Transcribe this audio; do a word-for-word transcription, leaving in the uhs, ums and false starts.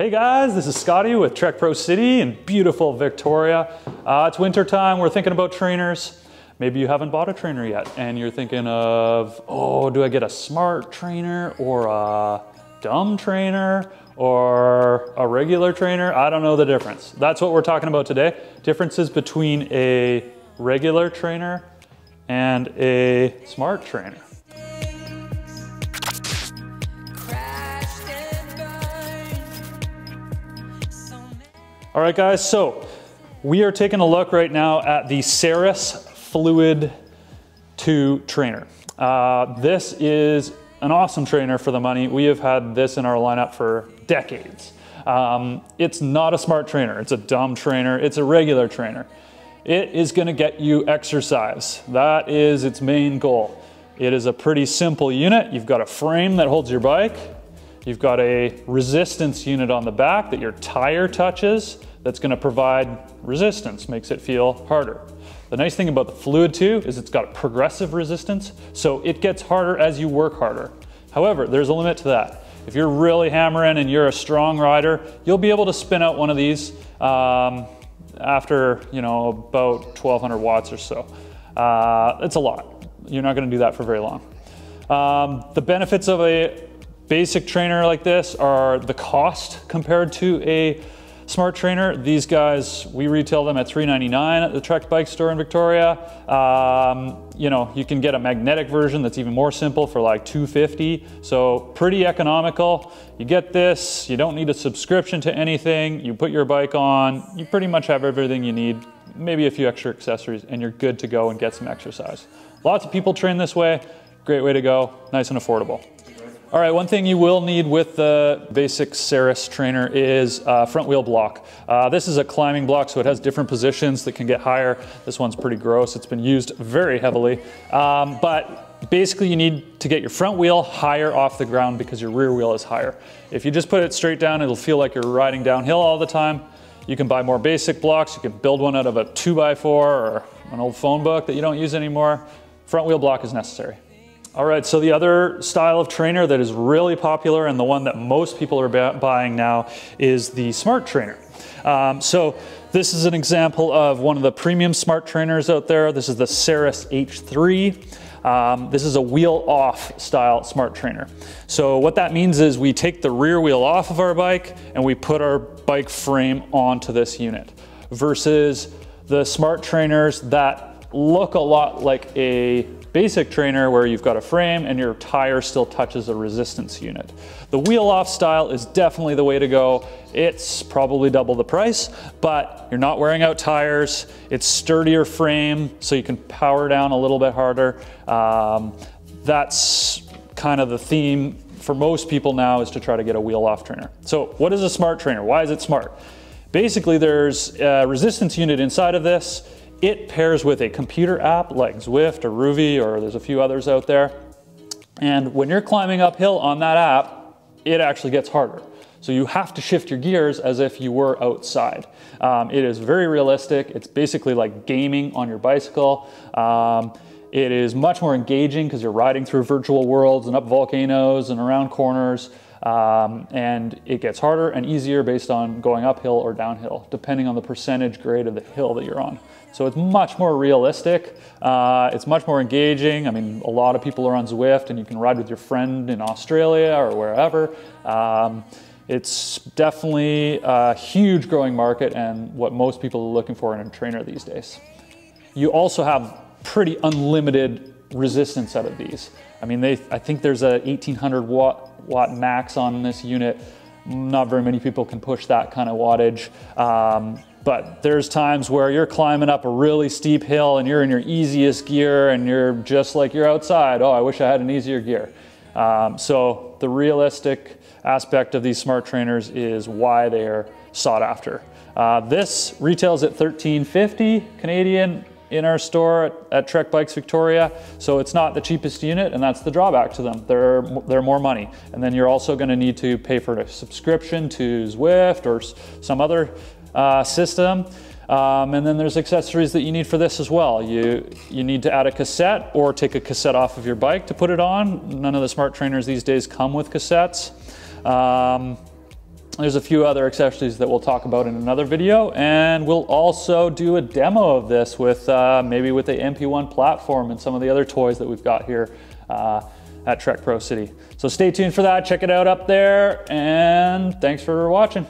Hey guys, this is Scotty with Trek Pro City in beautiful Victoria. Uh, it's winter time, we're thinking about trainers. Maybe you haven't bought a trainer yet and you're thinking of, oh, do I get a smart trainer or a dumb trainer or a regular trainer? I don't know the difference. That's what we're talking about today. Differences between a regular trainer and a smart trainer. All right guys, so we are taking a look right now at the Saris Fluid two Trainer. Uh, this is an awesome trainer for the money. We have had this in our lineup for decades. Um, it's not a smart trainer, it's a dumb trainer, it's a regular trainer. It is gonna get you exercise. That is its main goal. It is a pretty simple unit. You've got a frame that holds your bike. You've got a resistance unit on the back that your tire touches that's gonna provide resistance, makes it feel harder. The nice thing about the Fluid two is it's got a progressive resistance, so it gets harder as you work harder. However, there's a limit to that. If you're really hammering and you're a strong rider, you'll be able to spin out one of these um, after, you know, about twelve hundred watts or so. Uh, it's a lot. You're not gonna do that for very long. Um, the benefits of a basic trainer like this are the cost compared to a smart trainer. These guys, we retail them at three ninety-nine at the Trek Bike Store in Victoria. Um, you know, you can get a magnetic version that's even more simple for like two fifty. So pretty economical. You get this, you don't need a subscription to anything. You put your bike on, you pretty much have everything you need, maybe a few extra accessories, and you're good to go and get some exercise. Lots of people train this way. Great way to go, nice and affordable. All right, one thing you will need with the basic Saris trainer is a front wheel block. Uh, this is a climbing block, so it has different positions that can get higher. This one's pretty gross. It's been used very heavily. Um, but basically you need to get your front wheel higher off the ground because your rear wheel is higher. If you just put it straight down, it'll feel like you're riding downhill all the time. You can buy more basic blocks. You can build one out of a two by four or an old phone book that you don't use anymore. Front wheel block is necessary. All right, so the other style of trainer that is really popular and the one that most people are buying now is the smart trainer. Um, so this is an example of one of the premium smart trainers out there. This is the Saris H three. Um, this is a wheel off style smart trainer. So what that means is we take the rear wheel off of our bike and we put our bike frame onto this unit versus the smart trainers that look a lot like a basic trainer where you've got a frame and your tire still touches a resistance unit. The wheel off style is definitely the way to go. It's probably double the price, but you're not wearing out tires. It's sturdier frame, so you can power down a little bit harder. Um, that's kind of the theme for most people now, is to try to get a wheel off trainer. So what is a smart trainer? Why is it smart? Basically, there's a resistance unit inside of this. It pairs with a computer app like Zwift or Rouvy, or there's a few others out there. And when you're climbing uphill on that app, it actually gets harder. So you have to shift your gears as if you were outside. Um, it is very realistic. It's basically like gaming on your bicycle. Um, it is much more engaging because you're riding through virtual worlds and up volcanoes and around corners. Um, and it gets harder and easier based on going uphill or downhill, depending on the percentage grade of the hill that you're on. So it's much more realistic. Uh, it's much more engaging. I mean, a lot of people are on Zwift and you can ride with your friend in Australia or wherever. Um, it's definitely a huge growing market and what most people are looking for in a trainer these days. You also have pretty unlimited resistance out of these. I mean, they, I think there's a eighteen hundred watt max on this unit. Not very many people can push that kind of wattage. Um, but there's times where you're climbing up a really steep hill and you're in your easiest gear and you're just like you're outside. Oh, I wish I had an easier gear. Um, so the realistic aspect of these smart trainers is why they are sought after. Uh, this retails at thirteen fifty Canadian in our store at, at Trek Bikes Victoria. So it's not the cheapest unit, and that's the drawback to them. They're, they're more money. And then you're also gonna need to pay for a subscription to Zwift or some other uh, system. Um, and then there's accessories that you need for this as well. You, you need to add a cassette or take a cassette off of your bike to put it on. None of the smart trainers these days come with cassettes. Um, There's a few other accessories that we'll talk about in another video, and we'll also do a demo of this with uh, maybe with the M P one platform and some of the other toys that we've got here uh, at Trek Pro City. So stay tuned for that, check it out up there, and thanks for watching.